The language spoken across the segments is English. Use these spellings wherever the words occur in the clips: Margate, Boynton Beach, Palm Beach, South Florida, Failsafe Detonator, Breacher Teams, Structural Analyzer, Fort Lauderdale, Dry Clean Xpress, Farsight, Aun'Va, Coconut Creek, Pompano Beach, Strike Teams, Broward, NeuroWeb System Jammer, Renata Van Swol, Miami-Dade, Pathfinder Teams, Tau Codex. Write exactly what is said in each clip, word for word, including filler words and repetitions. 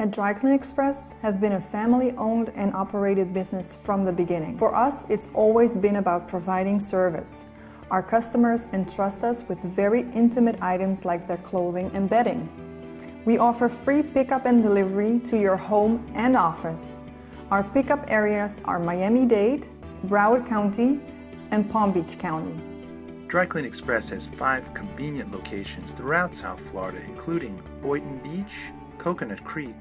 at Dry Clean Xpress have been a family-owned and operated business from the beginning. For us, it's always been about providing service. Our customers entrust us with very intimate items like their clothing and bedding. We offer free pickup and delivery to your home and office. Our pickup areas are Miami-Dade, Broward County, and Palm Beach County. Dry Clean Xpress has five convenient locations throughout South Florida, including Boynton Beach, Coconut Creek,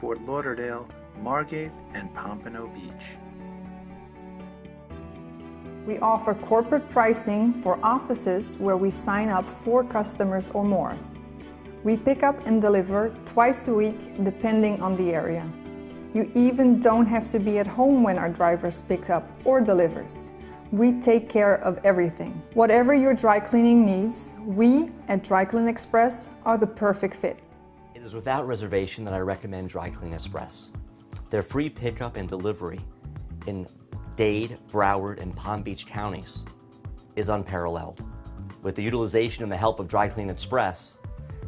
Fort Lauderdale, Margate, and Pompano Beach. We offer corporate pricing for offices where we sign up four customers or more. We pick up and deliver twice a week depending on the area. You even don't have to be at home when our drivers pick up or delivers. We take care of everything. Whatever your dry cleaning needs, we at Dry Clean Xpress are the perfect fit. It is without reservation that I recommend Dry Clean Xpress. Their free pickup and delivery in Dade, Broward, and Palm Beach counties is unparalleled. With the utilization and the help of Dry Clean Xpress,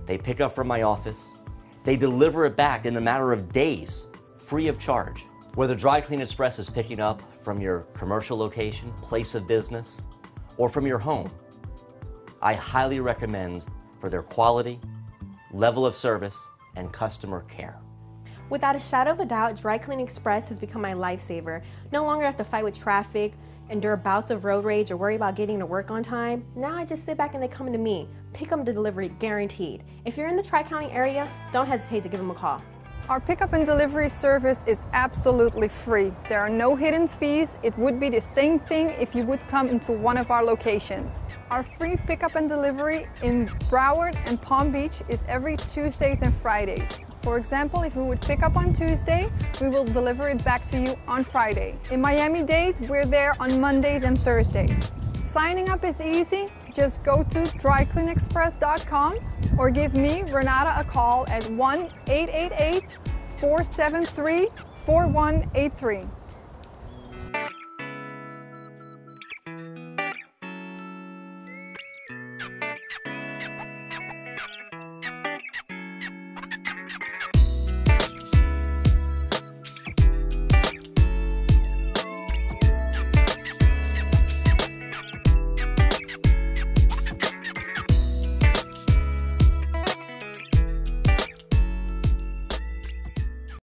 they pick up from my office, they deliver it back in a matter of days, free of charge. Whether Dry Clean Xpress is picking up from your commercial location, place of business, or from your home, I highly recommend for their quality, level of service, and customer care. Without a shadow of a doubt, Dry Clean Xpress has become my lifesaver. No longer have to fight with traffic, endure bouts of road rage, or worry about getting to work on time. Now I just sit back and they come to me. Pick up the delivery, guaranteed. If you're in the Tri-County area, don't hesitate to give them a call. Our pickup and delivery service is absolutely free. There are no hidden fees. It would be the same thing if you would come into one of our locations. Our free pickup and delivery in Broward and Palm Beach is every Tuesdays and Fridays. For example, if we would pick up on Tuesday, we will deliver it back to you on Friday. In Miami-Dade, we're there on Mondays and Thursdays. Signing up is easy. Just go to dry clean xpress dot com or give me, Renata, a call at one eight eight eight, four seven three, four one eight three.